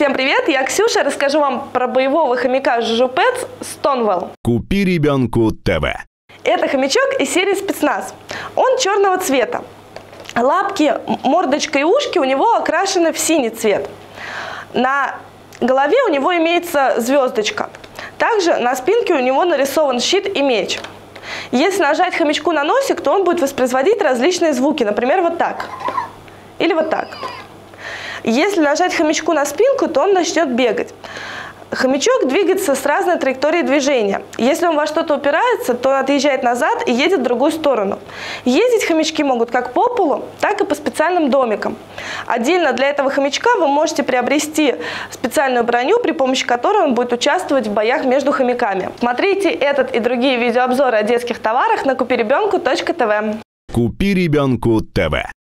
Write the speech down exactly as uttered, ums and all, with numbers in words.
Всем привет, я Ксюша, расскажу вам про боевого хомяка Zhu Zhu Pets Stonewall. Купи ребенку ТВ. Это хомячок из серии «Спецназ». Он черного цвета. Лапки, мордочка и ушки у него окрашены в синий цвет. На голове у него имеется звездочка. Также на спинке у него нарисован щит и меч. Если нажать хомячку на носик, то он будет воспроизводить различные звуки, например, вот так. Или вот так. Если нажать хомячку на спинку, то он начнет бегать. Хомячок двигается с разной траекторией движения. Если он во что-то упирается, то он отъезжает назад и едет в другую сторону. Ездить хомячки могут как по полу, так и по специальным домикам. Отдельно для этого хомячка вы можете приобрести специальную броню, при помощи которой он будет участвовать в боях между хомяками. Смотрите этот и другие видеообзоры о детских товарах на купи ребёнку точка тв. Купи ребёнку ТВ.